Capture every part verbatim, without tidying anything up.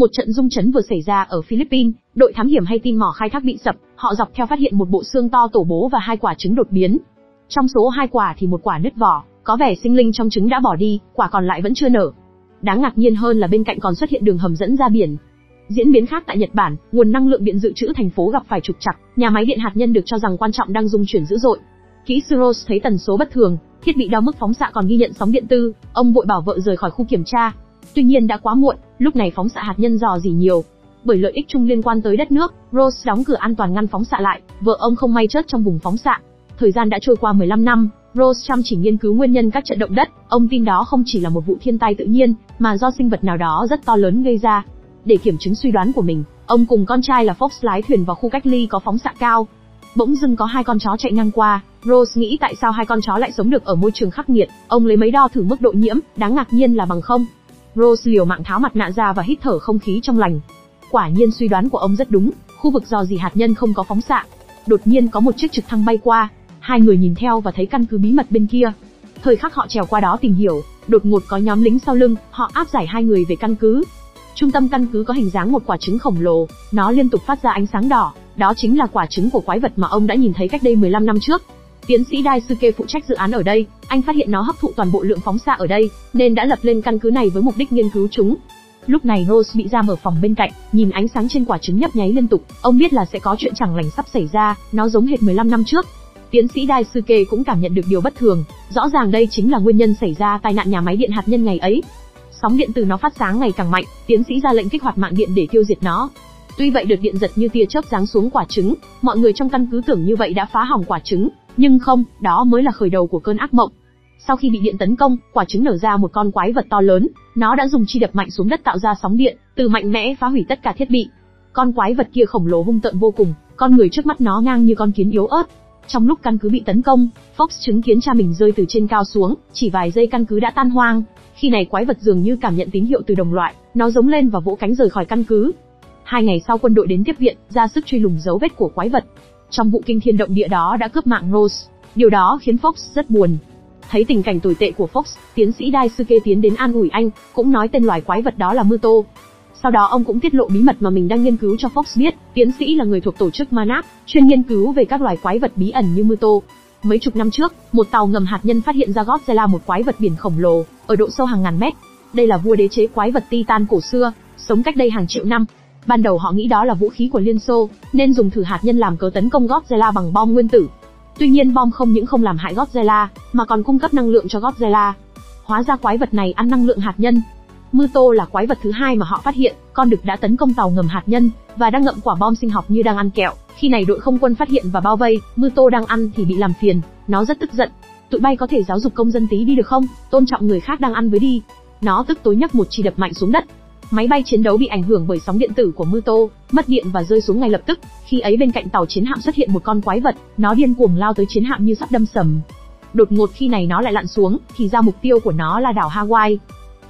Một trận rung chấn vừa xảy ra ở Philippines, đội thám hiểm hay tin mỏ khai thác bị sập, họ dọc theo phát hiện một bộ xương to tổ bố và hai quả trứng đột biến. Trong số hai quả thì một quả nứt vỏ, có vẻ sinh linh trong trứng đã bỏ đi, quả còn lại vẫn chưa nở. Đáng ngạc nhiên hơn là bên cạnh còn xuất hiện đường hầm dẫn ra biển. Diễn biến khác tại Nhật Bản, nguồn năng lượng điện dự trữ thành phố gặp phải trục trặc, nhà máy điện hạt nhân được cho rằng quan trọng đang rung chuyển dữ dội. Kỹ sư Rose thấy tần số bất thường, thiết bị đo mức phóng xạ còn ghi nhận sóng điện tư, ông vội bảo vợ rời khỏi khu kiểm tra. Tuy nhiên đã quá muộn, lúc này phóng xạ hạt nhân rò rỉ nhiều. Bởi lợi ích chung liên quan tới đất nước, Rose đóng cửa an toàn ngăn phóng xạ lại, vợ ông không may chết trong vùng phóng xạ. Thời gian đã trôi qua mười lăm năm, Rose chăm chỉ nghiên cứu nguyên nhân các trận động đất, ông tin đó không chỉ là một vụ thiên tai tự nhiên, mà do sinh vật nào đó rất to lớn gây ra. Để kiểm chứng suy đoán của mình, ông cùng con trai là Fox lái thuyền vào khu cách ly có phóng xạ cao. Bỗng dưng có hai con chó chạy ngang qua, Rose nghĩ tại sao hai con chó lại sống được ở môi trường khắc nghiệt, ông lấy máy đo thử mức độ nhiễm, đáng ngạc nhiên là bằng không. Rose liều mạng tháo mặt nạ ra và hít thở không khí trong lành. Quả nhiên suy đoán của ông rất đúng, khu vực rò rỉ hạt nhân không có phóng xạ. Đột nhiên có một chiếc trực thăng bay qua, hai người nhìn theo và thấy căn cứ bí mật bên kia. Thời khắc họ trèo qua đó tìm hiểu, đột ngột có nhóm lính sau lưng, họ áp giải hai người về căn cứ. Trung tâm căn cứ có hình dáng một quả trứng khổng lồ, nó liên tục phát ra ánh sáng đỏ, đó chính là quả trứng của quái vật mà ông đã nhìn thấy cách đây mười lăm năm trước. Tiến sĩ Daisuke phụ trách dự án ở đây, anh phát hiện nó hấp thụ toàn bộ lượng phóng xạ ở đây, nên đã lập lên căn cứ này với mục đích nghiên cứu chúng. Lúc này Rose bị giam ở phòng bên cạnh, nhìn ánh sáng trên quả trứng nhấp nháy liên tục, ông biết là sẽ có chuyện chẳng lành sắp xảy ra, nó giống hệt mười lăm năm trước. Tiến sĩ Daisuke cũng cảm nhận được điều bất thường, rõ ràng đây chính là nguyên nhân xảy ra tai nạn nhà máy điện hạt nhân ngày ấy. Sóng điện từ nó phát sáng ngày càng mạnh, tiến sĩ ra lệnh kích hoạt mạng điện để tiêu diệt nó. Tuy vậy đợt điện giật như tia chớp giáng xuống quả trứng, mọi người trong căn cứ tưởng như vậy đã phá hỏng quả trứng, nhưng không, đó mới là khởi đầu của cơn ác mộng. Sau khi bị điện tấn công, quả trứng nở ra một con quái vật to lớn, nó đã dùng chi đập mạnh xuống đất tạo ra sóng điện, từ mạnh mẽ phá hủy tất cả thiết bị. Con quái vật kia khổng lồ hung tợn vô cùng, con người trước mắt nó ngang như con kiến yếu ớt. Trong lúc căn cứ bị tấn công, Fox chứng kiến cha mình rơi từ trên cao xuống, chỉ vài giây căn cứ đã tan hoang. Khi này quái vật dường như cảm nhận tín hiệu từ đồng loại, nó giống lên và vỗ cánh rời khỏi căn cứ. Hai ngày sau quân đội đến tiếp viện, ra sức truy lùng dấu vết của quái vật. Trong vụ kinh thiên động địa đó đã cướp mạng Rose, điều đó khiến Fox rất buồn. Thấy tình cảnh tồi tệ của Fox, tiến sĩ Daisuke tiến đến an ủi anh, cũng nói tên loài quái vật đó là Muto. Sau đó ông cũng tiết lộ bí mật mà mình đang nghiên cứu cho Fox biết, tiến sĩ là người thuộc tổ chức Monarch, chuyên nghiên cứu về các loài quái vật bí ẩn như Muto. Mấy chục năm trước, một tàu ngầm hạt nhân phát hiện ra Godzilla, một quái vật biển khổng lồ, ở độ sâu hàng ngàn mét. Đây là vua đế chế quái vật Titan cổ xưa, sống cách đây hàng triệu năm. Ban đầu họ nghĩ đó là vũ khí của Liên Xô, nên dùng thử hạt nhân làm cớ tấn công Godzilla bằng bom nguyên tử. Tuy nhiên bom không những không làm hại Godzilla, mà còn cung cấp năng lượng cho Godzilla. Hóa ra quái vật này ăn năng lượng hạt nhân. Muto là quái vật thứ hai mà họ phát hiện, con đực đã tấn công tàu ngầm hạt nhân, và đang ngậm quả bom sinh học như đang ăn kẹo. Khi này đội không quân phát hiện và bao vây, Muto đang ăn thì bị làm phiền, nó rất tức giận. Tụi bay có thể giáo dục công dân tí đi được không, tôn trọng người khác đang ăn với đi. Nó tức tối nhấc một chỉ đập mạnh xuống đất. Máy bay chiến đấu bị ảnh hưởng bởi sóng điện tử của Muto, mất điện và rơi xuống ngay lập tức. Khi ấy bên cạnh tàu chiến hạm xuất hiện một con quái vật, nó điên cuồng lao tới chiến hạm như sắp đâm sầm. Đột ngột khi này nó lại lặn xuống, thì ra mục tiêu của nó là đảo Hawaii.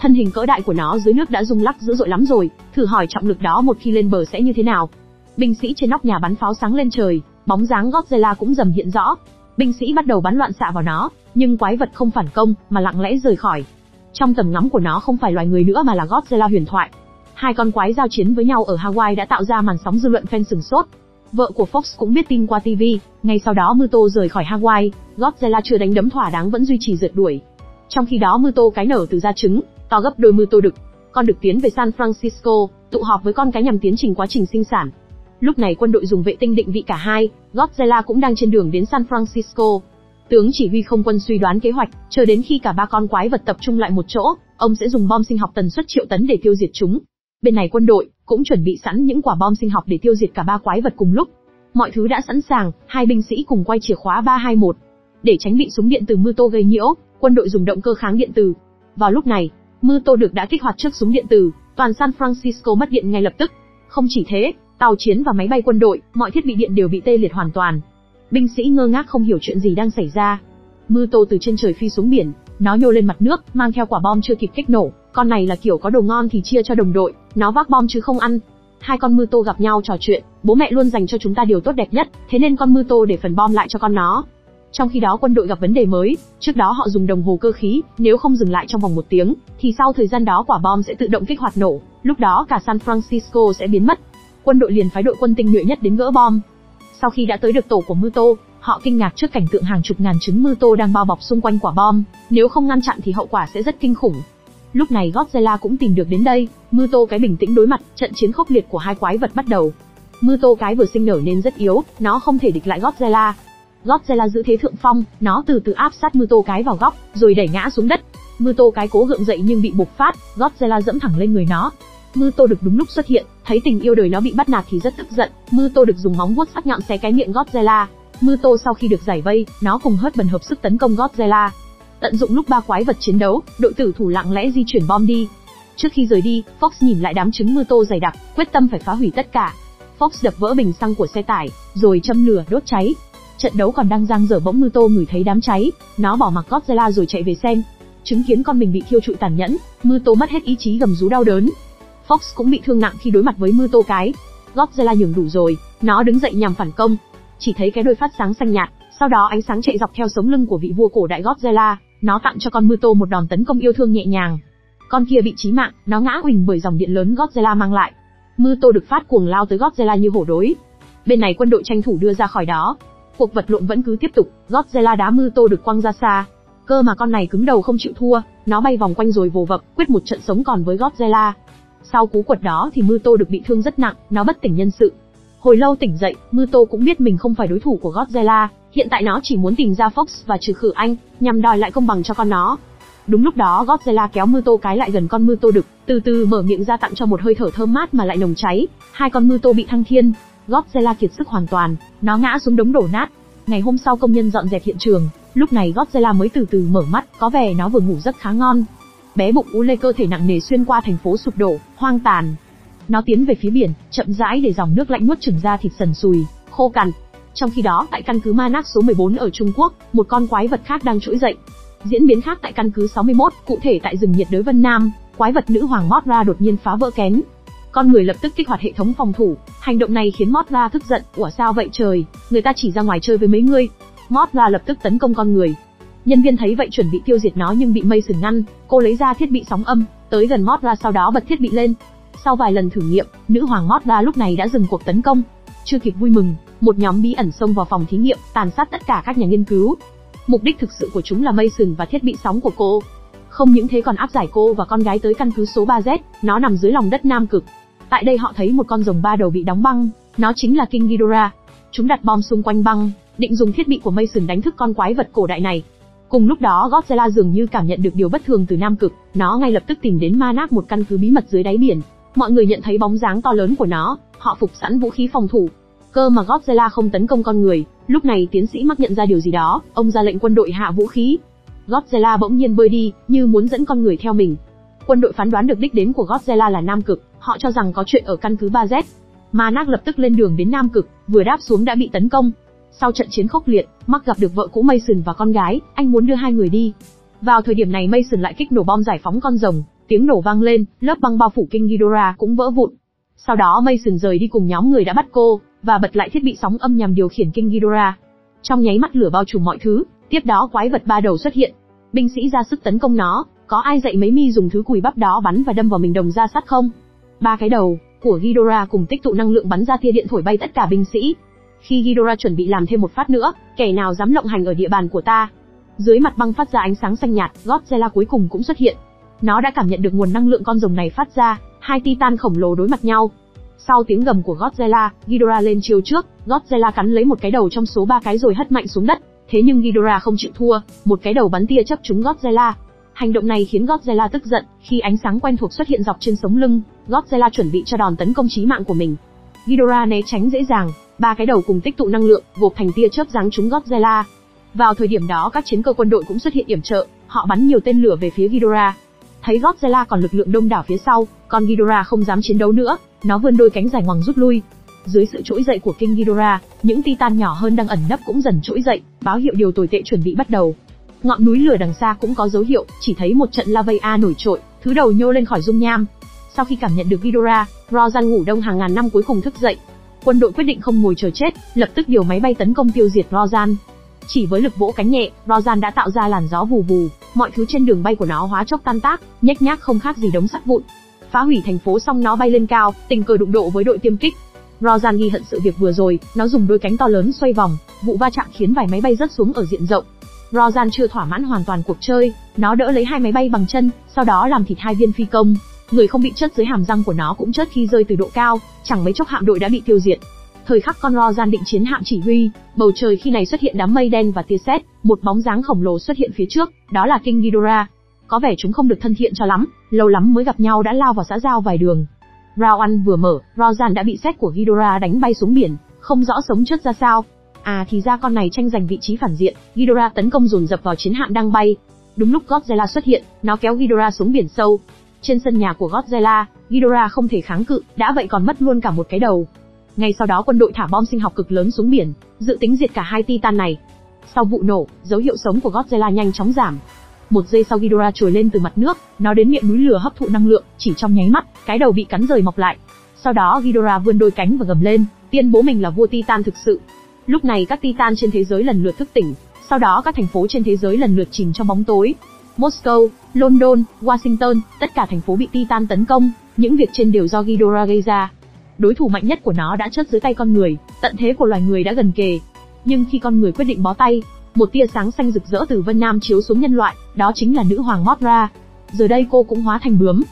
Thân hình cỡ đại của nó dưới nước đã rung lắc dữ dội lắm rồi, thử hỏi trọng lực đó một khi lên bờ sẽ như thế nào. Binh sĩ trên nóc nhà bắn pháo sáng lên trời, bóng dáng Godzilla cũng dần hiện rõ. Binh sĩ bắt đầu bắn loạn xạ vào nó, nhưng quái vật không phản công mà lặng lẽ rời khỏi. Trong tầm ngắm của nó không phải loài người nữa mà là Godzilla huyền thoại. Hai con quái giao chiến với nhau ở Hawaii đã tạo ra màn sóng dư luận fan sửng sốt. Vợ của Fox cũng biết tin qua ti vi, ngay sau đó Muto rời khỏi Hawaii, Godzilla chưa đánh đấm thỏa đáng vẫn duy trì rượt đuổi. Trong khi đó Muto cái nở từ ra trứng, to gấp đôi Muto đực. Con đực tiến về San Francisco, tụ họp với con cái nhằm tiến trình quá trình sinh sản. Lúc này quân đội dùng vệ tinh định vị cả hai, Godzilla cũng đang trên đường đến San Francisco. Tướng chỉ huy không quân suy đoán kế hoạch, chờ đến khi cả ba con quái vật tập trung lại một chỗ, ông sẽ dùng bom sinh học tần suất triệu tấn để tiêu diệt chúng. Bên này quân đội cũng chuẩn bị sẵn những quả bom sinh học để tiêu diệt cả ba quái vật cùng lúc. Mọi thứ đã sẵn sàng, hai binh sĩ cùng quay chìa khóa ba hai một. Để tránh bị súng điện từ Muto gây nhiễu, quân đội dùng động cơ kháng điện từ. Vào lúc này, Muto được đã kích hoạt trước súng điện từ, toàn San Francisco mất điện ngay lập tức. Không chỉ thế, tàu chiến và máy bay quân đội, mọi thiết bị điện đều bị tê liệt hoàn toàn. Binh sĩ ngơ ngác không hiểu chuyện gì đang xảy ra. Muto từ trên trời phi xuống biển, nó nhô lên mặt nước, mang theo quả bom chưa kịp kích nổ. Con này là kiểu có đồ ngon thì chia cho đồng đội, nó vác bom chứ không ăn. Hai con Muto gặp nhau trò chuyện, bố mẹ luôn dành cho chúng ta điều tốt đẹp nhất, thế nên con Muto để phần bom lại cho con nó. Trong khi đó quân đội gặp vấn đề mới, trước đó họ dùng đồng hồ cơ khí, nếu không dừng lại trong vòng một tiếng, thì sau thời gian đó quả bom sẽ tự động kích hoạt nổ. Lúc đó cả San Francisco sẽ biến mất. Quân đội liền phái đội quân tinh nhuệ nhất đến gỡ bom. Sau khi đã tới được tổ của Muto, họ kinh ngạc trước cảnh tượng hàng chục ngàn trứng Muto đang bao bọc xung quanh quả bom, nếu không ngăn chặn thì hậu quả sẽ rất kinh khủng. Lúc này Godzilla cũng tìm được đến đây, Muto cái bình tĩnh đối mặt, trận chiến khốc liệt của hai quái vật bắt đầu. Muto cái vừa sinh nở nên rất yếu, nó không thể địch lại Godzilla. Godzilla giữ thế thượng phong, nó từ từ áp sát Muto cái vào góc, rồi đẩy ngã xuống đất. Muto cái cố gượng dậy nhưng bị bục phát, Godzilla dẫm thẳng lên người nó. Muto được đúng lúc xuất hiện, thấy tình yêu đời nó bị bắt nạt thì rất tức giận, Muto được dùng móng vuốt sắc nhọn xé cái miệng Godzilla. Muto sau khi được giải vây, nó cùng hớt bần hợp sức tấn công Godzilla. Tận dụng lúc ba quái vật chiến đấu, đội tử thủ lặng lẽ di chuyển bom đi. Trước khi rời đi, Fox nhìn lại đám trứng Muto dày đặc, quyết tâm phải phá hủy tất cả. Fox đập vỡ bình xăng của xe tải, rồi châm lửa đốt cháy. Trận đấu còn đang dang dở bỗng Muto ngửi thấy đám cháy, nó bỏ mặc Godzilla rồi chạy về xem. Chứng kiến con mình bị thiêu trụi tàn nhẫn, Muto mất hết ý chí gầm rú đau đớn. Fox cũng bị thương nặng khi đối mặt với Muto cái. Godzilla nhường đủ rồi, nó đứng dậy nhằm phản công. Chỉ thấy cái đuôi phát sáng xanh nhạt, sau đó ánh sáng chạy dọc theo sống lưng của vị vua cổ đại Godzilla, nó tặng cho con Muto một đòn tấn công yêu thương nhẹ nhàng. Con kia bị chí mạng, nó ngã huỳnh bởi dòng điện lớn Godzilla mang lại. Muto được phát cuồng lao tới Godzilla như hổ đối. Bên này quân đội tranh thủ đưa ra khỏi đó. Cuộc vật lộn vẫn cứ tiếp tục, Godzilla đá Muto được quăng ra xa. Cơ mà con này cứng đầu không chịu thua, nó bay vòng quanh rồi vồ vập, quyết một trận sống còn với Godzilla. Sau cú quật đó thì Muto được bị thương rất nặng, nó bất tỉnh nhân sự. Hồi lâu tỉnh dậy, Muto cũng biết mình không phải đối thủ của Godzilla, hiện tại nó chỉ muốn tìm ra Fox và trừ khử anh, nhằm đòi lại công bằng cho con nó. Đúng lúc đó Godzilla kéo Muto cái lại gần con Muto đực, từ từ mở miệng ra tặng cho một hơi thở thơm mát mà lại nồng cháy, hai con Muto bị thăng thiên. Godzilla kiệt sức hoàn toàn, nó ngã xuống đống đổ nát. Ngày hôm sau công nhân dọn dẹp hiện trường, lúc này Godzilla mới từ từ mở mắt, có vẻ nó vừa ngủ giấc khá ngon. Bé bụng ú lê cơ thể nặng nề xuyên qua thành phố sụp đổ, hoang tàn. Nó tiến về phía biển, chậm rãi để dòng nước lạnh nuốt chửng ra thịt sần sùi, khô cằn. Trong khi đó, tại căn cứ Monarch số mười bốn ở Trung Quốc, một con quái vật khác đang trỗi dậy. Diễn biến khác tại căn cứ sáu mươi mốt, cụ thể tại rừng nhiệt đới Vân Nam, quái vật nữ hoàng Mothra đột nhiên phá vỡ kén. Con người lập tức kích hoạt hệ thống phòng thủ, hành động này khiến Mothra tức giận, ủa sao vậy trời, người ta chỉ ra ngoài chơi với mấy ngươi. Mothra lập tức tấn công con người. Nhân viên thấy vậy chuẩn bị tiêu diệt nó nhưng bị Mason ngăn, cô lấy ra thiết bị sóng âm, tới gần Mothra sau đó bật thiết bị lên. Sau vài lần thử nghiệm, nữ hoàng Mothra lúc này đã dừng cuộc tấn công. Chưa kịp vui mừng, một nhóm bí ẩn xông vào phòng thí nghiệm, tàn sát tất cả các nhà nghiên cứu. Mục đích thực sự của chúng là Mason và thiết bị sóng của cô. Không những thế còn áp giải cô và con gái tới căn cứ số ba Z, nó nằm dưới lòng đất Nam Cực. Tại đây họ thấy một con rồng ba đầu bị đóng băng, nó chính là King Ghidorah. Chúng đặt bom xung quanh băng, định dùng thiết bị của Mason đánh thức con quái vật cổ đại này. Cùng lúc đó Godzilla dường như cảm nhận được điều bất thường từ Nam Cực, nó ngay lập tức tìm đến Monarch, một căn cứ bí mật dưới đáy biển. Mọi người nhận thấy bóng dáng to lớn của nó, họ phục sẵn vũ khí phòng thủ. Cơ mà Godzilla không tấn công con người, lúc này tiến sĩ Mắc nhận ra điều gì đó, ông ra lệnh quân đội hạ vũ khí. Godzilla bỗng nhiên bơi đi, như muốn dẫn con người theo mình. Quân đội phán đoán được đích đến của Godzilla là Nam Cực, họ cho rằng có chuyện ở căn cứ ba Z. Monarch lập tức lên đường đến Nam Cực, vừa đáp xuống đã bị tấn công. Sau trận chiến khốc liệt, Mark gặp được vợ cũ Mason và con gái, anh muốn đưa hai người đi. Vào thời điểm này Mason lại kích nổ bom giải phóng con rồng, tiếng nổ vang lên, lớp băng bao phủ King Ghidorah cũng vỡ vụn. Sau đó Mason rời đi cùng nhóm người đã bắt cô, và bật lại thiết bị sóng âm nhằm điều khiển King Ghidorah. Trong nháy mắt lửa bao trùm mọi thứ, tiếp đó quái vật ba đầu xuất hiện. Binh sĩ ra sức tấn công nó, có ai dạy mấy mi dùng thứ cùi bắp đó bắn và đâm vào mình đồng ra sắt không? Ba cái đầu của Ghidorah cùng tích tụ năng lượng bắn ra tia điện thổi bay tất cả binh sĩ. Khi Ghidorah chuẩn bị làm thêm một phát nữa, kẻ nào dám lộng hành ở địa bàn của ta. Dưới mặt băng phát ra ánh sáng xanh nhạt, Godzilla cuối cùng cũng xuất hiện. Nó đã cảm nhận được nguồn năng lượng con rồng này phát ra, hai titan khổng lồ đối mặt nhau. Sau tiếng gầm của Godzilla, Ghidorah lên chiêu trước, Godzilla cắn lấy một cái đầu trong số ba cái rồi hất mạnh xuống đất. Thế nhưng Ghidorah không chịu thua, một cái đầu bắn tia chớp trúng Godzilla. Hành động này khiến Godzilla tức giận, khi ánh sáng quen thuộc xuất hiện dọc trên sống lưng, Godzilla chuẩn bị cho đòn tấn công chí mạng của mình. Ghidorah né tránh dễ dàng, ba cái đầu cùng tích tụ năng lượng, gộp thành tia chớp giáng trúng Godzilla. Vào thời điểm đó các chiến cơ quân đội cũng xuất hiện yểm trợ, họ bắn nhiều tên lửa về phía Ghidorah. Thấy Godzilla còn lực lượng đông đảo phía sau, con Ghidorah không dám chiến đấu nữa, nó vươn đôi cánh dài ngoằng rút lui. Dưới sự trỗi dậy của King Ghidorah, những titan nhỏ hơn đang ẩn nấp cũng dần trỗi dậy, báo hiệu điều tồi tệ chuẩn bị bắt đầu. Ngọn núi lửa đằng xa cũng có dấu hiệu, chỉ thấy một trận lava nổi trội, thứ đầu nhô lên khỏi dung nham. Sau khi cảm nhận được Ghidorah, Rodan ngủ đông hàng ngàn năm cuối cùng thức dậy. Quân đội quyết định không ngồi chờ chết, lập tức điều máy bay tấn công tiêu diệt Rodan. Chỉ với lực vỗ cánh nhẹ, Rodan đã tạo ra làn gió vù vù, mọi thứ trên đường bay của nó hóa chốc tan tác, nhếch nhác không khác gì đống sắt vụn. phá hủy thành phố xong nó bay lên cao, tình cờ đụng độ với đội tiêm kích. Rodan ghi hận sự việc vừa rồi, nó dùng đôi cánh to lớn xoay vòng, vụ va chạm khiến vài máy bay rớt xuống ở diện rộng. Rodan chưa thỏa mãn hoàn toàn cuộc chơi, nó đỡ lấy hai máy bay bằng chân, sau đó làm thịt hai viên phi công. Người không bị chất dưới hàm răng của nó cũng chất khi rơi từ độ cao, chẳng mấy chốc hạm đội đã bị tiêu diệt. Thời khắc con Rodan định chiến hạm chỉ huy, bầu trời khi này xuất hiện đám mây đen và tia sét, một bóng dáng khổng lồ xuất hiện phía trước, đó là King Ghidorah. Có vẻ chúng không được thân thiện cho lắm, lâu lắm mới gặp nhau đã lao vào xã giao vài đường. Rao ăn vừa mở, Rodan đã bị sét của Ghidorah đánh bay xuống biển, không rõ sống chết ra sao. À thì ra con này tranh giành vị trí phản diện, Ghidorah tấn công dồn dập vào chiến hạm đang bay. Đúng lúc Godzilla xuất hiện, nó kéo Ghidorah xuống biển sâu. Trên sân nhà của Godzilla, Ghidorah không thể kháng cự, đã vậy còn mất luôn cả một cái đầu. Ngay sau đó quân đội thả bom sinh học cực lớn xuống biển, dự tính diệt cả hai titan này. Sau vụ nổ, dấu hiệu sống của Godzilla nhanh chóng giảm. Một giây sau Ghidorah trồi lên từ mặt nước, nó đến miệng núi lửa hấp thụ năng lượng, chỉ trong nháy mắt, cái đầu bị cắn rời mọc lại. Sau đó Ghidorah vươn đôi cánh và gầm lên, tuyên bố mình là vua titan thực sự. Lúc này các titan trên thế giới lần lượt thức tỉnh, sau đó các thành phố trên thế giới lần lượt chìm trong bóng tối. Moscow, London, Washington, tất cả thành phố bị titan tấn công, những việc trên đều do Ghidorah gây ra. Đối thủ mạnh nhất của nó đã chết dưới tay con người, tận thế của loài người đã gần kề. Nhưng khi con người quyết định bó tay, một tia sáng xanh rực rỡ từ Vân Nam chiếu xuống nhân loại, đó chính là nữ hoàng Mothra. Giờ đây cô cũng hóa thành bướm.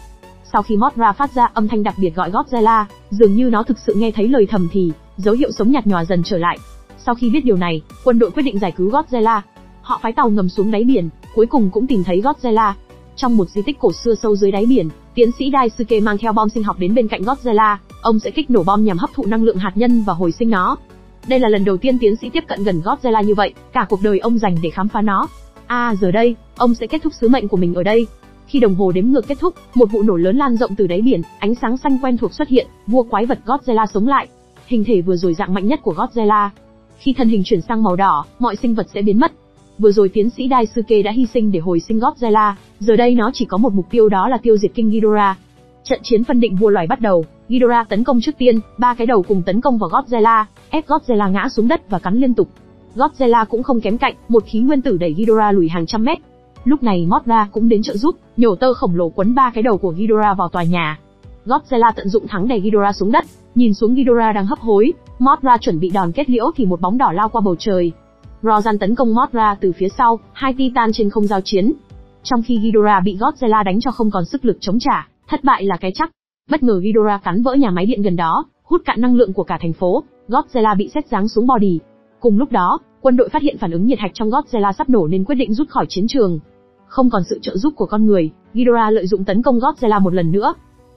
Sau khi Mothra phát ra âm thanh đặc biệt gọi Godzilla, dường như nó thực sự nghe thấy lời thầm thì, dấu hiệu sống nhạt nhòa dần trở lại. Sau khi biết điều này, quân đội quyết định giải cứu Godzilla. Họ phái tàu ngầm xuống đáy biển, cuối cùng cũng tìm thấy Godzilla. Trong một di tích cổ xưa sâu dưới đáy biển, tiến sĩ Daisuke mang theo bom sinh học đến bên cạnh Godzilla, ông sẽ kích nổ bom nhằm hấp thụ năng lượng hạt nhân và hồi sinh nó. Đây là lần đầu tiên tiến sĩ tiếp cận gần Godzilla như vậy, cả cuộc đời ông dành để khám phá nó. À giờ đây, ông sẽ kết thúc sứ mệnh của mình ở đây. Khi đồng hồ đếm ngược kết thúc, một vụ nổ lớn lan rộng từ đáy biển, ánh sáng xanh quen thuộc xuất hiện, vua quái vật Godzilla sống lại. Hình thể vừa rồi dạng mạnh nhất của Godzilla. Khi thân hình chuyển sang màu đỏ, mọi sinh vật sẽ biến mất. Vừa rồi tiến sĩ Daisuke đã hy sinh để hồi sinh Godzilla, giờ đây nó chỉ có một mục tiêu đó là tiêu diệt King Ghidorah. Trận chiến phân định vua loài bắt đầu, Ghidorah tấn công trước tiên, ba cái đầu cùng tấn công vào Godzilla, ép Godzilla ngã xuống đất và cắn liên tục. Godzilla cũng không kém cạnh, một khí nguyên tử đẩy Ghidorah lùi hàng trăm mét. Lúc này Mothra cũng đến trợ giúp, nhổ tơ khổng lồ quấn ba cái đầu của Ghidorah vào tòa nhà. Godzilla tận dụng thắng đẩy Ghidorah xuống đất, nhìn xuống Ghidorah đang hấp hối, Mothra chuẩn bị đòn kết liễu thì một bóng đỏ lao qua bầu trời. Rodan tấn công Mothra từ phía sau, hai titan trên không giao chiến. Trong khi Ghidorah bị Godzilla đánh cho không còn sức lực chống trả, thất bại là cái chắc. Bất ngờ Ghidorah cắn vỡ nhà máy điện gần đó, hút cạn năng lượng của cả thành phố, Godzilla bị sét giáng xuống body. Cùng lúc đó, quân đội phát hiện phản ứng nhiệt hạch trong Godzilla sắp nổ nên quyết định rút khỏi chiến trường. Không còn sự trợ giúp của con người, Ghidorah lợi dụng tấn công Godzilla một lần nữa.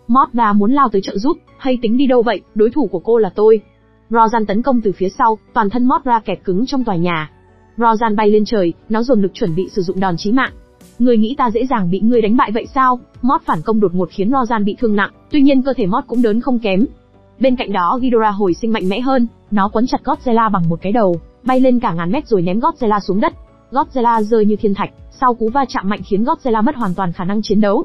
Mothra muốn lao tới trợ giúp, hay tính đi đâu vậy, đối thủ của cô là tôi. Rodan tấn công từ phía sau, toàn thân Mothra kẹt cứng trong tòa nhà. Rodan bay lên trời, nó dồn lực chuẩn bị sử dụng đòn chí mạng. Người nghĩ ta dễ dàng bị ngươi đánh bại vậy sao? Moth phản công đột ngột khiến Rodan bị thương nặng, tuy nhiên cơ thể Moth cũng đớn không kém. Bên cạnh đó Ghidorah hồi sinh mạnh mẽ hơn, nó quấn chặt Godzilla bằng một cái đầu, bay lên cả ngàn mét rồi ném Godzilla xuống đất. Godzilla rơi như thiên thạch, sau cú va chạm mạnh khiến Godzilla mất hoàn toàn khả năng chiến đấu.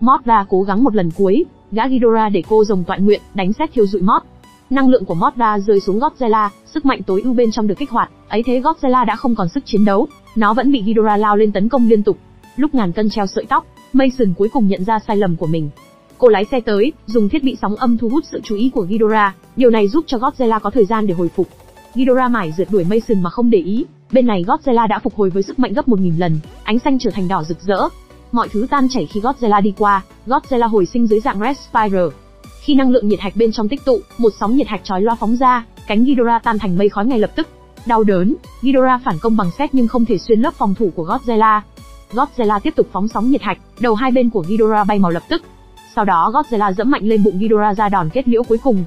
Mothra cố gắng một lần cuối, gã Ghidorah để cô rồng toại nguyện, đánh sét thiêu rụi Moth. Năng lượng của Mothra rơi xuống Godzilla, sức mạnh tối ưu bên trong được kích hoạt, ấy thế Godzilla đã không còn sức chiến đấu, nó vẫn bị Ghidorah lao lên tấn công liên tục. Lúc ngàn cân treo sợi tóc, Mason cuối cùng nhận ra sai lầm của mình. Cô lái xe tới, dùng thiết bị sóng âm thu hút sự chú ý của Ghidorah, điều này giúp cho Godzilla có thời gian để hồi phục. Ghidorah mải rượt đuổi Mason mà không để ý, bên này Godzilla đã phục hồi với sức mạnh gấp một nghìn lần, ánh xanh trở thành đỏ rực rỡ. Mọi thứ tan chảy khi Godzilla đi qua, Godzilla hồi sinh dưới dạng Red Spiral. Khi năng lượng nhiệt hạch bên trong tích tụ, một sóng nhiệt hạch chói loa phóng ra, cánh Ghidorah tan thành mây khói ngay lập tức. Đau đớn, Ghidorah phản công bằng sét nhưng không thể xuyên lớp phòng thủ của Godzilla. Godzilla tiếp tục phóng sóng nhiệt hạch, đầu hai bên của Ghidorah bay màu lập tức. Sau đó Godzilla giẫm mạnh lên bụng Ghidorah ra đòn kết liễu cuối cùng.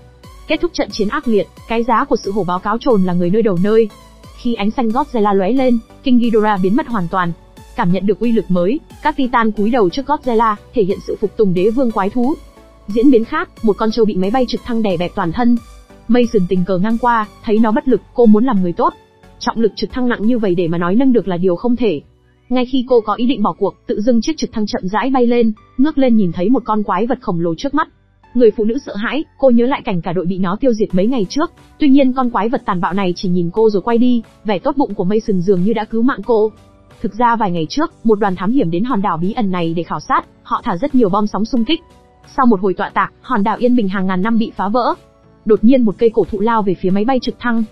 Kết thúc trận chiến ác liệt, cái giá của sự hổ báo cáo trồn là người nơi đầu nơi. Khi ánh xanh Godzilla lóe lên, King Ghidorah biến mất hoàn toàn. Cảm nhận được uy lực mới, các titan cúi đầu trước Godzilla, thể hiện sự phục tùng đế vương quái thú. Diễn biến khác, một con trâu bị máy bay trực thăng đè bẹp toàn thân. Mason tình cờ ngang qua, thấy nó bất lực, cô muốn làm người tốt. Trọng lực trực thăng nặng như vậy để mà nói nâng được là điều không thể. Ngay khi cô có ý định bỏ cuộc, tự dưng chiếc trực thăng chậm rãi bay lên, ngước lên nhìn thấy một con quái vật khổng lồ trước mắt. Người phụ nữ sợ hãi, cô nhớ lại cảnh cả đội bị nó tiêu diệt mấy ngày trước. Tuy nhiên con quái vật tàn bạo này chỉ nhìn cô rồi quay đi, vẻ tốt bụng của Mason dường như đã cứu mạng cô. Thực ra vài ngày trước, một đoàn thám hiểm đến hòn đảo bí ẩn này để khảo sát, họ thả rất nhiều bom sóng xung kích. Sau một hồi tọa tạc, hòn đảo yên bình hàng ngàn năm bị phá vỡ. Đột nhiên một cây cổ thụ lao về phía máy bay trực thăng.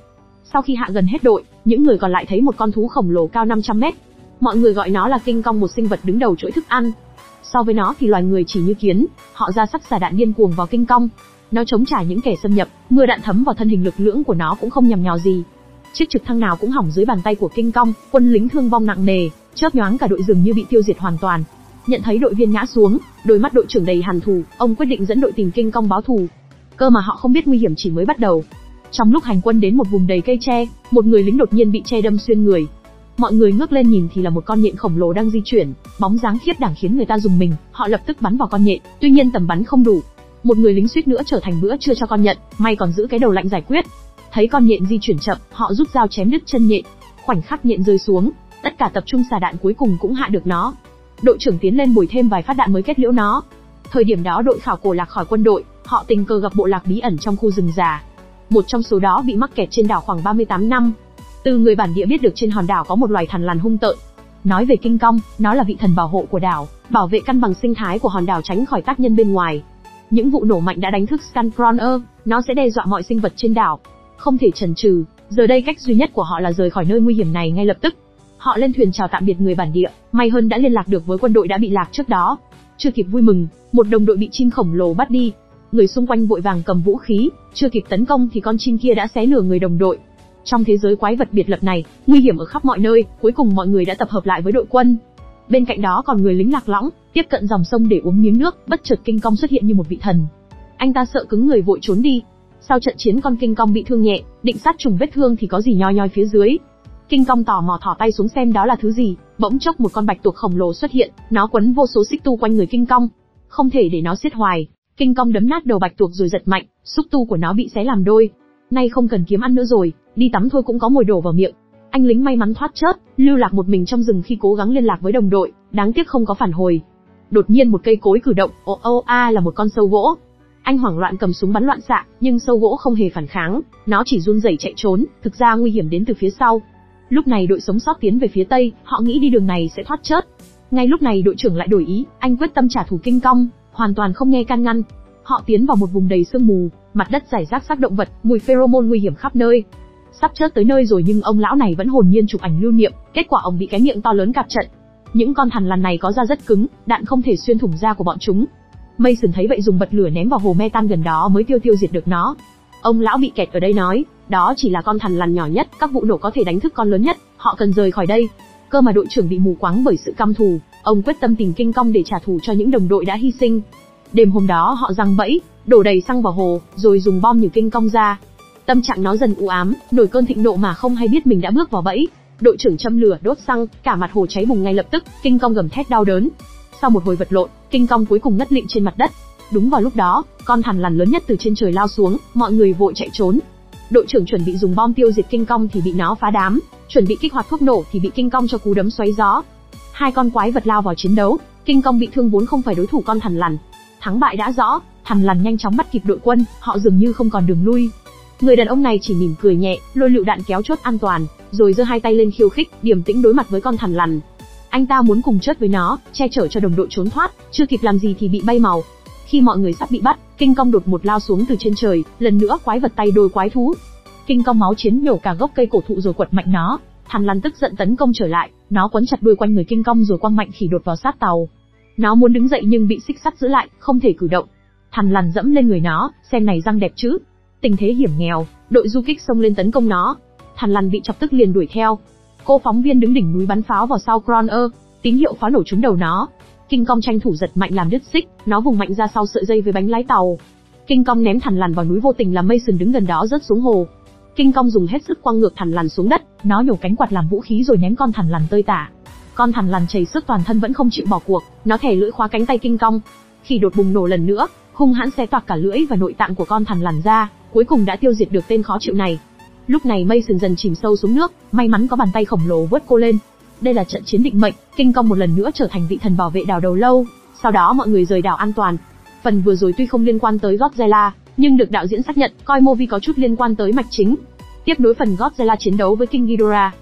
Sau khi hạ gần hết đội, những người còn lại thấy một con thú khổng lồ cao năm trăm mét. Mọi người gọi nó là King Kong, một sinh vật đứng đầu chuỗi thức ăn. So với nó thì loài người chỉ như kiến, họ ra sắc xả đạn điên cuồng vào King Kong. Nó chống trả những kẻ xâm nhập, mưa đạn thấm vào thân hình lực lưỡng của nó cũng không nhằm nhò gì. Chiếc trực thăng nào cũng hỏng dưới bàn tay của King Kong, quân lính thương vong nặng nề, chớp nhoáng cả đội rừng như bị tiêu diệt hoàn toàn. Nhận thấy đội viên ngã xuống, đôi mắt đội trưởng đầy hằn thù, ông quyết định dẫn đội tìm King Kong báo thù. Cơ mà họ không biết nguy hiểm chỉ mới bắt đầu. Trong lúc hành quân đến một vùng đầy cây tre, một người lính đột nhiên bị tre đâm xuyên người. Mọi người ngước lên nhìn thì là một con nhện khổng lồ đang di chuyển, bóng dáng khiếp đảm khiến người ta rùng mình. Họ lập tức bắn vào con nhện, tuy nhiên tầm bắn không đủ. Một người lính suýt nữa trở thành bữa trưa cho con nhện, may còn giữ cái đầu lạnh giải quyết. Thấy con nhện di chuyển chậm, họ rút dao chém đứt chân nhện. Khoảnh khắc nhện rơi xuống, tất cả tập trung xả đạn cuối cùng cũng hạ được nó. Đội trưởng tiến lên bồi thêm vài phát đạn mới kết liễu nó. Thời điểm đó đội khảo cổ lạc khỏi quân đội, họ tình cờ gặp bộ lạc bí ẩn trong khu rừng già. Một trong số đó bị mắc kẹt trên đảo khoảng ba mươi tám năm. Từ người bản địa biết được trên hòn đảo có một loài thằn lằn hung tợn. Nói về King Kong, nó là vị thần bảo hộ của đảo, bảo vệ cân bằng sinh thái của hòn đảo tránh khỏi tác nhân bên ngoài. Những vụ nổ mạnh đã đánh thức Scanfroner, nó sẽ đe dọa mọi sinh vật trên đảo. Không thể chần chừ, giờ đây cách duy nhất của họ là rời khỏi nơi nguy hiểm này ngay lập tức. Họ lên thuyền chào tạm biệt người bản địa, may hơn đã liên lạc được với quân đội đã bị lạc trước đó. Chưa kịp vui mừng, một đồng đội bị chim khổng lồ bắt đi. Người xung quanh vội vàng cầm vũ khí, chưa kịp tấn công thì con chim kia đã xé nửa người đồng đội. Trong thế giới quái vật biệt lập này, nguy hiểm ở khắp mọi nơi, cuối cùng mọi người đã tập hợp lại với đội quân. Bên cạnh đó còn người lính lạc lõng, tiếp cận dòng sông để uống miếng nước, bất chợt King Kong xuất hiện như một vị thần. Anh ta sợ cứng người vội trốn đi. Sau trận chiến con King Kong bị thương nhẹ, định sát trùng vết thương thì có gì nhoi nhoi phía dưới. King Kong tò mò thỏ tay xuống xem đó là thứ gì, bỗng chốc một con bạch tuộc khổng lồ xuất hiện, nó quấn vô số xích tu quanh người King Kong. Không thể để nó xiết hoài, King Kong đấm nát đầu bạch tuộc rồi giật mạnh, xúc tu của nó bị xé làm đôi. Nay không cần kiếm ăn nữa rồi, đi tắm thôi cũng có mồi đổ vào miệng. Anh lính may mắn thoát chết, lưu lạc một mình trong rừng khi cố gắng liên lạc với đồng đội, đáng tiếc không có phản hồi. Đột nhiên một cây cối cử động, ô ô a là một con sâu gỗ. Anh hoảng loạn cầm súng bắn loạn xạ, nhưng sâu gỗ không hề phản kháng, nó chỉ run rẩy chạy trốn, thực ra nguy hiểm đến từ phía sau. Lúc này đội sống sót tiến về phía tây, họ nghĩ đi đường này sẽ thoát chết. Ngay lúc này đội trưởng lại đổi ý, anh quyết tâm trả thù King Kong, hoàn toàn không nghe can ngăn. Họ tiến vào một vùng đầy sương mù, mặt đất rải rác xác động vật, mùi pheromone nguy hiểm khắp nơi. Sắp chết tới nơi rồi nhưng ông lão này vẫn hồn nhiên chụp ảnh lưu niệm, kết quả ông bị cái miệng to lớn cạp trận. Những con thằn lằn này có da rất cứng, đạn không thể xuyên thủng da của bọn chúng. Mason thấy vậy dùng bật lửa ném vào hồ metan gần đó mới tiêu tiêu diệt được nó. Ông lão bị kẹt ở đây nói, đó chỉ là con thằn lằn nhỏ nhất, các vụ nổ có thể đánh thức con lớn nhất, họ cần rời khỏi đây. Cơ mà đội trưởng bị mù quáng bởi sự căm thù, ông quyết tâm tìm King Kong để trả thù cho những đồng đội đã hy sinh. Đêm hôm đó họ giăng bẫy, đổ đầy xăng vào hồ, rồi dùng bom nhử King Kong ra. Tâm trạng nó dần u ám, nổi cơn thịnh nộ mà không hay biết mình đã bước vào bẫy. Đội trưởng châm lửa đốt xăng, cả mặt hồ cháy bùng ngay lập tức. King Kong gầm thét đau đớn. Sau một hồi vật lộn, King Kong cuối cùng ngất lịm trên mặt đất. Đúng vào lúc đó, con thằn lằn lớn nhất từ trên trời lao xuống, mọi người vội chạy trốn. Đội trưởng chuẩn bị dùng bom tiêu diệt King Kong thì bị nó phá đám, chuẩn bị kích hoạt thuốc nổ thì bị King Kong cho cú đấm xoáy gió. Hai con quái vật lao vào chiến đấu, King Kong bị thương vốn không phải đối thủ con thằn lằn. Thắng bại đã rõ, thằn lằn nhanh chóng bắt kịp đội quân, họ dường như không còn đường lui. Người đàn ông này chỉ mỉm cười nhẹ, lôi lựu đạn kéo chốt an toàn, rồi giơ hai tay lên khiêu khích, điềm tĩnh đối mặt với con thằn lằn. Anh ta muốn cùng chết với nó, che chở cho đồng đội trốn thoát, chưa kịp làm gì thì bị bay màu. Khi mọi người sắp bị bắt, King Kong đột một lao xuống từ trên trời, lần nữa quái vật tay đôi quái thú. King Kong máu chiến nhổ cả gốc cây cổ thụ rồi quật mạnh nó. Thằn lằn tức giận tấn công trở lại, nó quấn chặt đuôi quanh người King Kong rồi quăng mạnh khỉ đột vào sát tàu. Nó muốn đứng dậy nhưng bị xích sắt giữ lại, không thể cử động. Thằn lằn dẫm lên người nó, xem này răng đẹp chứ. Tình thế hiểm nghèo, đội du kích xông lên tấn công nó. Thằn lằn bị chọc tức liền đuổi theo. Cô phóng viên đứng đỉnh núi bắn pháo vào sau Croner, tín hiệu pháo nổ trúng đầu nó. King Kong tranh thủ giật mạnh làm đứt xích, nó vùng mạnh ra sau sợi dây với bánh lái tàu. King Kong ném thằn lằn vào núi vô tình làm Mason đứng gần đó rớt xuống hồ. King Kong dùng hết sức quăng ngược thằn lằn xuống đất, nó nhổ cánh quạt làm vũ khí rồi ném con thằn lằn tơi tả. Con thằn lằn chảy sức toàn thân vẫn không chịu bỏ cuộc, nó thè lưỡi khóa cánh tay King Kong. Khi đột bùng nổ lần nữa, hung hãn xé toạc cả lưỡi và nội tạng của con thằn lằn ra, cuối cùng đã tiêu diệt được tên khó chịu này. Lúc này Mason dần chìm sâu xuống nước, may mắn có bàn tay khổng lồ vớt cô lên. Đây là trận chiến định mệnh, King Kong một lần nữa trở thành vị thần bảo vệ đảo đầu lâu. Sau đó mọi người rời đảo an toàn. Phần vừa rồi tuy không liên quan tới Godzilla, nhưng được đạo diễn xác nhận coi movie có chút liên quan tới mạch chính. Tiếp nối phần Godzilla chiến đấu với King Ghidorah.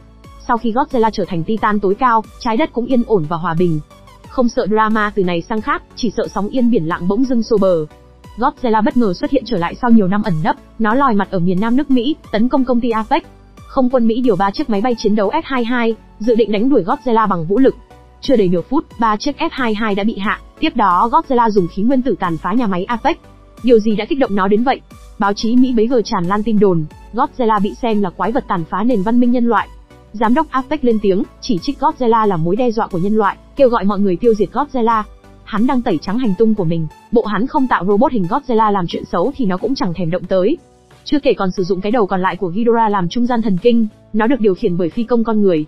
Sau khi Godzilla trở thành Titan tối cao, trái đất cũng yên ổn và hòa bình. không sợ drama từ này sang khác, chỉ sợ sóng yên biển lặng bỗng dưng xô bờ. Godzilla bất ngờ xuất hiện trở lại sau nhiều năm ẩn nấp, nó lòi mặt ở miền nam nước Mỹ, tấn công công ty Apex. Không quân Mỹ điều ba chiếc máy bay chiến đấu ép hai mươi hai, dự định đánh đuổi Godzilla bằng vũ lực. Chưa đầy nửa phút, ba chiếc ép hai mươi hai đã bị hạ, tiếp đó Godzilla dùng khí nguyên tử tàn phá nhà máy Apex. Điều gì đã kích động nó đến vậy? Báo chí Mỹ bấy giờ tràn lan tin đồn, Godzilla bị xem là quái vật tàn phá nền văn minh nhân loại. Giám đốc Apex lên tiếng, chỉ trích Godzilla là mối đe dọa của nhân loại, kêu gọi mọi người tiêu diệt Godzilla. Hắn đang tẩy trắng hành tung của mình, bộ hắn không tạo robot hình Godzilla làm chuyện xấu thì nó cũng chẳng thèm động tới. Chưa kể còn sử dụng cái đầu còn lại của Ghidorah làm trung gian thần kinh, nó được điều khiển bởi phi công con người.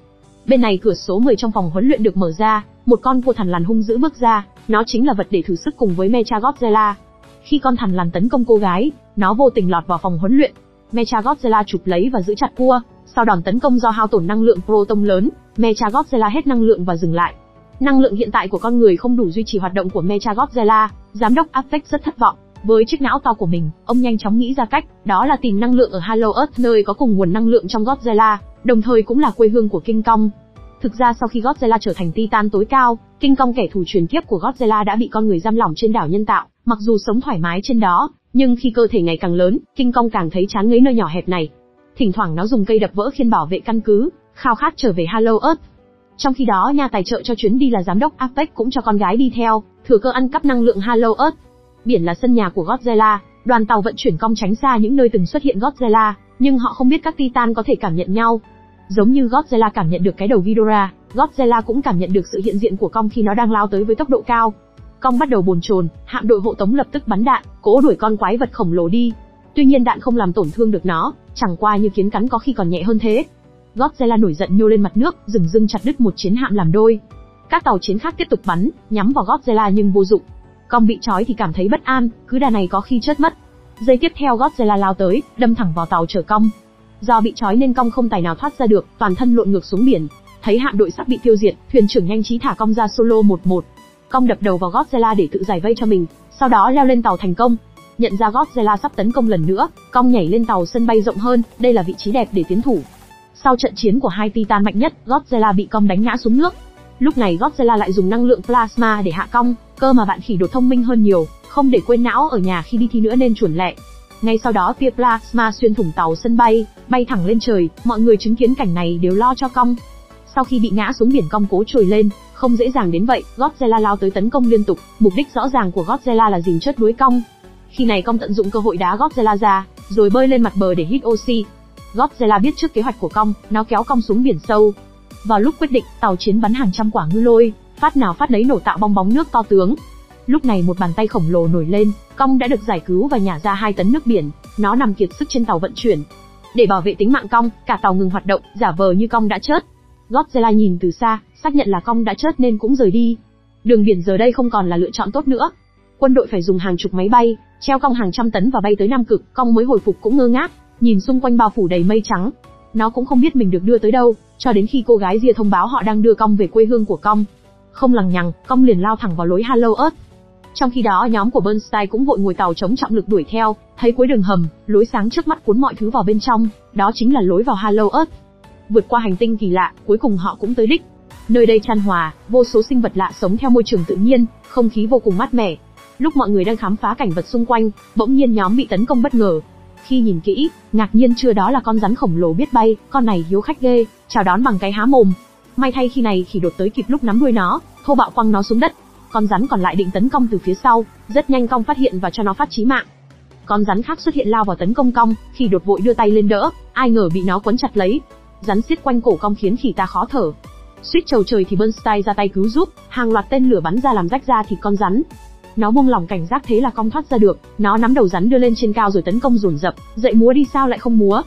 Bên này cửa số mười trong phòng huấn luyện được mở ra, một con cua thằn lằn hung dữ bước ra, nó chính là vật để thử sức cùng với Mechagodzilla. Khi con thằn lằn tấn công cô gái, nó vô tình lọt vào phòng huấn luyện. Mechagodzilla chụp lấy và giữ chặt cua, sau đòn tấn công do hao tổn năng lượng proton lớn, Mechagodzilla hết năng lượng và dừng lại. Năng lượng hiện tại của con người không đủ duy trì hoạt động của Mechagodzilla, giám đốc Apex rất thất vọng. Với chiếc não to của mình, ông nhanh chóng nghĩ ra cách, đó là tìm năng lượng ở Hollow Earth nơi có cùng nguồn năng lượng trong Godzilla, đồng thời cũng là quê hương của King Kong. Thực ra sau khi Godzilla trở thành Titan tối cao, King Kong kẻ thù truyền kiếp của Godzilla đã bị con người giam lỏng trên đảo nhân tạo, mặc dù sống thoải mái trên đó, nhưng khi cơ thể ngày càng lớn, King Kong càng thấy chán ngấy nơi nhỏ hẹp này. Thỉnh thoảng nó dùng cây đập vỡ khiên bảo vệ căn cứ, khao khát trở về Hollow Earth. Trong khi đó, nhà tài trợ cho chuyến đi là giám đốc Apex cũng cho con gái đi theo, thừa cơ ăn cắp năng lượng Hollow Earth. Biển là sân nhà của Godzilla, đoàn tàu vận chuyển cong tránh xa những nơi từng xuất hiện Godzilla, nhưng họ không biết các Titan có thể cảm nhận nhau. Giống như Godzilla cảm nhận được cái đầu Ghidorah, Godzilla cũng cảm nhận được sự hiện diện của Kong khi nó đang lao tới với tốc độ cao. Kong bắt đầu bồn chồn, hạm đội hộ tống lập tức bắn đạn, cố đuổi con quái vật khổng lồ đi. Tuy nhiên đạn không làm tổn thương được nó, chẳng qua như kiến cắn có khi còn nhẹ hơn thế. Godzilla nổi giận nhô lên mặt nước, dừng dưng chặt đứt một chiến hạm làm đôi. Các tàu chiến khác tiếp tục bắn, nhắm vào Godzilla nhưng vô dụng. Kong bị trói thì cảm thấy bất an, cứ đà này có khi chết mất. Giây tiếp theo Godzilla lao tới, đâm thẳng vào tàu chở Kong. Do bị trói nên Kong không tài nào thoát ra được, toàn thân lộn ngược xuống biển. Thấy hạm đội sắp bị tiêu diệt, thuyền trưởng nhanh trí thả Kong ra solo một một. Kong đập đầu vào Godzilla để tự giải vây cho mình, sau đó leo lên tàu thành công. Nhận ra Godzilla sắp tấn công lần nữa, Kong nhảy lên tàu sân bay rộng hơn, đây là vị trí đẹp để tiến thủ. Sau trận chiến của hai Titan mạnh nhất, Godzilla bị Kong đánh ngã xuống nước. Lúc này Godzilla lại dùng năng lượng plasma để hạ Kong, cơ mà bạn khỉ đột thông minh hơn nhiều, không để quên não ở nhà khi đi thi nữa nên chuẩn lẹ. Ngay sau đó tia plasma xuyên thủng tàu sân bay, bay thẳng lên trời, mọi người chứng kiến cảnh này đều lo cho Kong. Sau khi bị ngã xuống biển Kong cố trồi lên, không dễ dàng đến vậy, Godzilla lao tới tấn công liên tục, mục đích rõ ràng của Godzilla là dìm chết đuối Kong. Khi này Kong tận dụng cơ hội đá Godzilla ra, rồi bơi lên mặt bờ để hít oxy. Godzilla biết trước kế hoạch của Kong, nó kéo Kong xuống biển sâu. Vào lúc quyết định, tàu chiến bắn hàng trăm quả ngư lôi, phát nào phát đấy nổ tạo bong bóng nước to tướng. Lúc này một bàn tay khổng lồ nổi lên, Kong đã được giải cứu và nhả ra hai tấn nước biển, nó nằm kiệt sức trên tàu vận chuyển. Để bảo vệ tính mạng Kong, cả tàu ngừng hoạt động, giả vờ như Kong đã chết. Godzilla nhìn từ xa, xác nhận là Kong đã chết nên cũng rời đi. Đường biển giờ đây không còn là lựa chọn tốt nữa. Quân đội phải dùng hàng chục máy bay, treo Kong hàng trăm tấn và bay tới Nam Cực, Kong mới hồi phục cũng ngơ ngác, nhìn xung quanh bao phủ đầy mây trắng. Nó cũng không biết mình được đưa tới đâu, cho đến khi cô gái Ria thông báo họ đang đưa Kong về quê hương của Kong. Không lằng nhằng, Kong liền lao thẳng vào lối Hollow Earth. Trong khi đó nhóm của Bernstein cũng vội ngồi tàu chống trọng lực đuổi theo, thấy cuối đường hầm, lối sáng trước mắt cuốn mọi thứ vào bên trong, đó chính là lối vào Hollow Earth. Vượt qua hành tinh kỳ lạ, cuối cùng họ cũng tới đích. Nơi đây chan hòa, vô số sinh vật lạ sống theo môi trường tự nhiên, không khí vô cùng mát mẻ. Lúc mọi người đang khám phá cảnh vật xung quanh, bỗng nhiên nhóm bị tấn công bất ngờ. Khi nhìn kỹ, ngạc nhiên chưa đó là con rắn khổng lồ biết bay, con này hiếu khách ghê, chào đón bằng cái há mồm. May thay khi này khỉ đột tới kịp lúc nắm đuôi nó, thô bạo quăng nó xuống đất. Con rắn còn lại định tấn công từ phía sau, rất nhanh Kong phát hiện và cho nó phát chí mạng. Con rắn khác xuất hiện lao vào tấn công Kong, khỉ đột vội đưa tay lên đỡ, ai ngờ bị nó quấn chặt lấy. Rắn xiết quanh cổ Kong khiến khỉ ta khó thở. Suýt trầu trời thì Bernstein ra tay cứu giúp, hàng loạt tên lửa bắn ra làm rách ra thịt con rắn. Nó buông lỏng cảnh giác thế là Kong thoát ra được, nó nắm đầu rắn đưa lên trên cao rồi tấn công dồn dập, dậy múa đi sao lại không múa.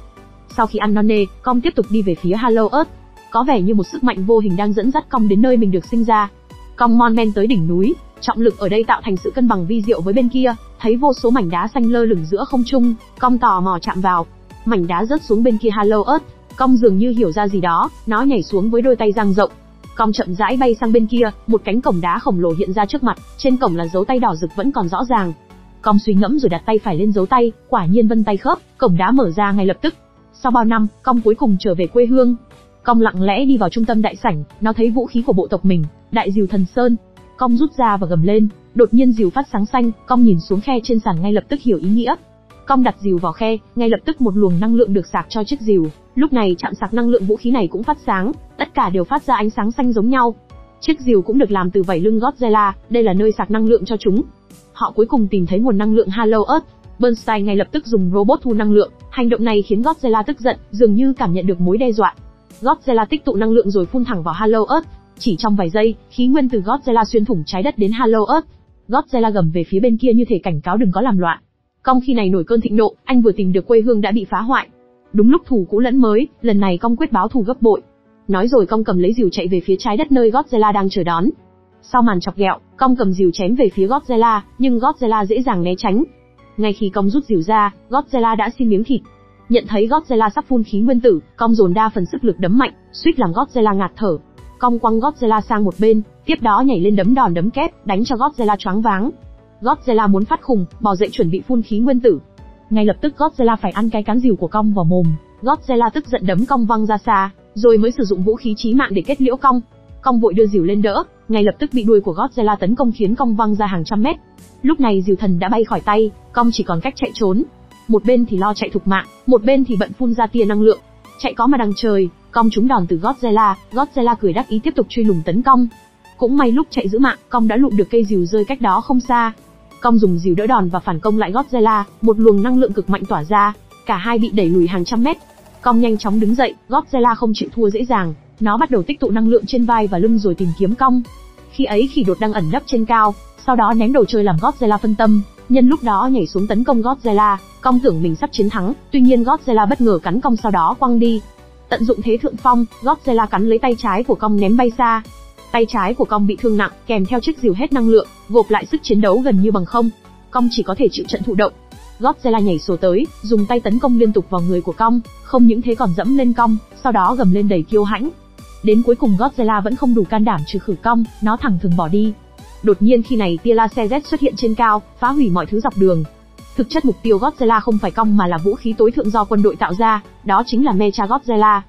Sau khi ăn non nê, Kong tiếp tục đi về phía Hollow Earth, có vẻ như một sức mạnh vô hình đang dẫn dắt Kong đến nơi mình được sinh ra. Kong mon men tới đỉnh núi, trọng lực ở đây tạo thành sự cân bằng vi diệu với bên kia, thấy vô số mảnh đá xanh lơ lửng giữa không trung, Kong tò mò chạm vào. Mảnh đá rớt xuống bên kia Hollow Earth, Kong dường như hiểu ra gì đó, nó nhảy xuống với đôi tay dang rộng. Kong chậm rãi bay sang bên kia, một cánh cổng đá khổng lồ hiện ra trước mặt, trên cổng là dấu tay đỏ rực vẫn còn rõ ràng. Kong suy ngẫm rồi đặt tay phải lên dấu tay, quả nhiên vân tay khớp, cổng đá mở ra ngay lập tức. Sau bao năm, Kong cuối cùng trở về quê hương. Kong lặng lẽ đi vào trung tâm đại sảnh, nó thấy vũ khí của bộ tộc mình, đại diều thần sơn. Kong rút ra và gầm lên, đột nhiên rìu phát sáng xanh. Kong nhìn xuống khe trên sàn ngay lập tức hiểu ý nghĩa. Kong đặt rìu vào khe, ngay lập tức một luồng năng lượng được sạc cho chiếc rìu. Lúc này chạm sạc năng lượng vũ khí này cũng phát sáng, tất cả đều phát ra ánh sáng xanh giống nhau. Chiếc rìu cũng được làm từ vảy lưng Godzilla, đây là nơi sạc năng lượng cho chúng. Họ cuối cùng tìm thấy nguồn năng lượng Hollow Earth. Bernstein ngay lập tức dùng robot thu năng lượng, hành động này khiến Godzilla tức giận, dường như cảm nhận được mối đe dọa. Godzilla tích tụ năng lượng rồi phun thẳng vào Hollow Earth, chỉ trong vài giây, khí nguyên từ Godzilla xuyên thủng trái đất đến Hollow Earth. Godzilla gầm về phía bên kia như thể cảnh cáo đừng có làm loạn. Kong khi này nổi cơn thịnh nộ, anh vừa tìm được quê hương đã bị phá hoại. Đúng lúc thù cũ lẫn mới, lần này Kong quyết báo thù gấp bội. Nói rồi Kong cầm lấy rìu chạy về phía trái đất nơi Godzilla đang chờ đón. Sau màn chọc ghẹo, Kong cầm rìu chém về phía Godzilla, nhưng Godzilla dễ dàng né tránh. Ngay khi Kong rút rìu ra, Godzilla đã xin miếng thịt. Nhận thấy Godzilla sắp phun khí nguyên tử, Kong dồn đa phần sức lực đấm mạnh, suýt làm Godzilla ngạt thở. Kong quăng Godzilla sang một bên, tiếp đó nhảy lên đấm đòn đấm kép, đánh cho Godzilla choáng váng. Godzilla muốn phát khùng, bò dậy chuẩn bị phun khí nguyên tử. Ngay lập tức Godzilla phải ăn cái cán rìu của Kong vào mồm. Godzilla tức giận đấm Kong văng ra xa, rồi mới sử dụng vũ khí chí mạng để kết liễu Kong. Kong vội đưa rìu lên đỡ, ngay lập tức bị đuôi của Godzilla tấn công khiến Kong văng ra hàng trăm mét. Lúc này rìu thần đã bay khỏi tay, Kong chỉ còn cách chạy trốn. Một bên thì lo chạy thục mạng, một bên thì bận phun ra tia năng lượng. Chạy có mà đằng trời, Kong trúng đòn từ Godzilla. Godzilla cười đắc ý tiếp tục truy lùng tấn Kong. Cũng may lúc chạy giữ mạng, Kong đã lụm được cây rìu rơi cách đó không xa. Kong dùng rìu đỡ đòn và phản công lại Godzilla, một luồng năng lượng cực mạnh tỏa ra, cả hai bị đẩy lùi hàng trăm mét. Kong nhanh chóng đứng dậy, Godzilla không chịu thua dễ dàng, nó bắt đầu tích tụ năng lượng trên vai và lưng rồi tìm kiếm Kong. Khi ấy khỉ đột đang ẩn nấp trên cao, sau đó ném đồ chơi làm Godzilla phân tâm, nhân lúc đó nhảy xuống tấn công Godzilla. Kong tưởng mình sắp chiến thắng, tuy nhiên Godzilla bất ngờ cắn Kong sau đó quăng đi. Tận dụng thế thượng phong, Godzilla cắn lấy tay trái của Kong ném bay xa. Tay trái của Kong bị thương nặng, kèm theo chiếc rìu hết năng lượng, gộp lại sức chiến đấu gần như bằng không. Kong chỉ có thể chịu trận thụ động. Godzilla nhảy sổ tới, dùng tay tấn công liên tục vào người của Kong, không những thế còn dẫm lên Kong, sau đó gầm lên đầy kiêu hãnh. Đến cuối cùng Godzilla vẫn không đủ can đảm trừ khử Kong, nó thẳng thừng bỏ đi. Đột nhiên khi này tia laser Z xuất hiện trên cao, phá hủy mọi thứ dọc đường. Thực chất mục tiêu Godzilla không phải Kong mà là vũ khí tối thượng do quân đội tạo ra, đó chính là Mechagodzilla.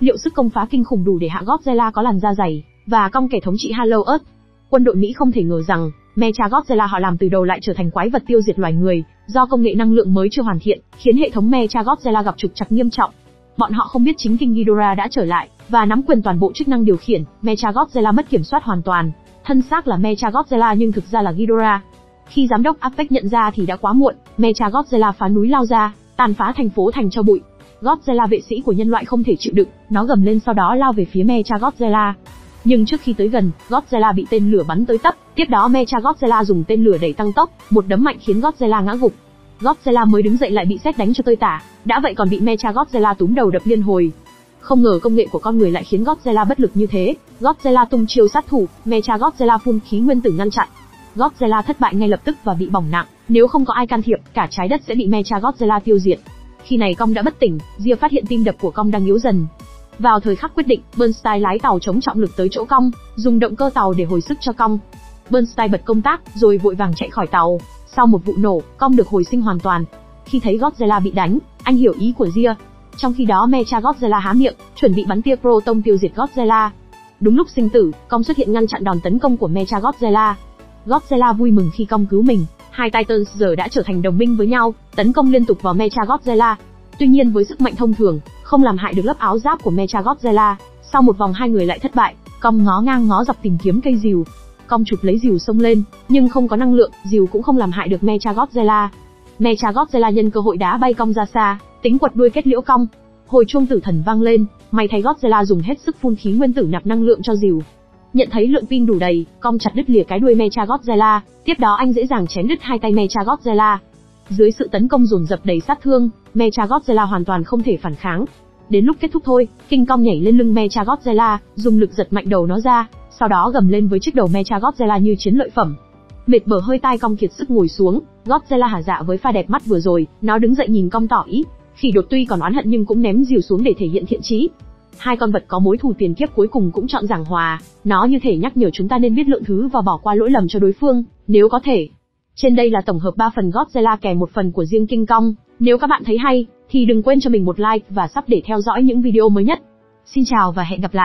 Liệu sức công phá kinh khủng đủ để hạ Godzilla có làn da dày và Kong kẻ thống trị Hollow Earth. Quân đội Mỹ không thể ngờ rằng Mechagodzilla họ làm từ đầu lại trở thành quái vật tiêu diệt loài người, do công nghệ năng lượng mới chưa hoàn thiện, khiến hệ thống Mechagodzilla gặp trục trặc nghiêm trọng. Bọn họ không biết chính King Ghidorah đã trở lại và nắm quyền toàn bộ chức năng điều khiển, Mechagodzilla mất kiểm soát hoàn toàn. Thân xác là Mechagodzilla nhưng thực ra là Ghidorah. Khi giám đốc Apex nhận ra thì đã quá muộn, Mechagodzilla phá núi lao ra, tàn phá thành phố thành tro bụi. Godzilla vệ sĩ của nhân loại không thể chịu đựng, nó gầm lên sau đó lao về phía Mechagodzilla. Nhưng trước khi tới gần, Godzilla bị tên lửa bắn tới tấp, tiếp đó Mechagodzilla dùng tên lửa đẩy tăng tốc, một đấm mạnh khiến Godzilla ngã gục. Godzilla mới đứng dậy lại bị sét đánh cho tơi tả, đã vậy còn bị Mechagodzilla túm đầu đập liên hồi. Không ngờ công nghệ của con người lại khiến Godzilla bất lực như thế. Godzilla tung chiêu sát thủ, Mechagodzilla phun khí nguyên tử ngăn chặn. Godzilla thất bại ngay lập tức và bị bỏng nặng, nếu không có ai can thiệp, cả trái đất sẽ bị Mechagodzilla tiêu diệt. Khi này Kong đã bất tỉnh, Dia phát hiện tim đập của Kong đang yếu dần. Vào thời khắc quyết định, Bernstein lái tàu chống trọng lực tới chỗ Kong, dùng động cơ tàu để hồi sức cho Kong. Bernstein bật công tác, rồi vội vàng chạy khỏi tàu. Sau một vụ nổ, Kong được hồi sinh hoàn toàn. Khi thấy Godzilla bị đánh, anh hiểu ý của Dia. Trong khi đó Mechagodzilla há miệng, chuẩn bị bắn tia proton tiêu diệt Godzilla. Đúng lúc sinh tử, Kong xuất hiện ngăn chặn đòn tấn công của Mechagodzilla. Godzilla vui mừng khi Kong cứu mình, hai Titans giờ đã trở thành đồng minh với nhau, tấn công liên tục vào Mechagodzilla. Tuy nhiên với sức mạnh thông thường, không làm hại được lớp áo giáp của Mechagodzilla. Sau một vòng hai người lại thất bại, Kong ngó ngang ngó dọc tìm kiếm cây rìu. Kong chụp lấy rìu xông lên, nhưng không có năng lượng, rìu cũng không làm hại được Mechagodzilla. Mechagodzilla nhân cơ hội đá bay Kong ra xa, tính quật đuôi kết liễu Kong. Hồi chuông tử thần vang lên, may thay Godzilla dùng hết sức phun khí nguyên tử nạp năng lượng cho rìu. Nhận thấy lượng pin đủ đầy, Kong chặt đứt lìa cái đuôi Mechagodzilla, tiếp đó anh dễ dàng chém đứt hai tay Mechagodzilla. Dưới sự tấn công dồn dập đầy sát thương, Mechagodzilla hoàn toàn không thể phản kháng. Đến lúc kết thúc thôi, King Kong nhảy lên lưng Mechagodzilla, dùng lực giật mạnh đầu nó ra, sau đó gầm lên với chiếc đầu Mechagodzilla như chiến lợi phẩm. Mệt bở hơi tai, Kong kiệt sức ngồi xuống. Godzilla hả dạ với pha đẹp mắt vừa rồi, nó đứng dậy nhìn Kong tỏ ý. Khỉ đột tuy còn oán hận nhưng cũng ném rìu xuống để thể hiện thiện chí. Hai con vật có mối thù tiền kiếp cuối cùng cũng chọn giảng hòa, nó như thể nhắc nhở chúng ta nên biết lượng thứ và bỏ qua lỗi lầm cho đối phương, nếu có thể. Trên đây là tổng hợp ba phần Godzilla kèm một phần của riêng King Kong, nếu các bạn thấy hay, thì đừng quên cho mình một like và sub để theo dõi những video mới nhất. Xin chào và hẹn gặp lại!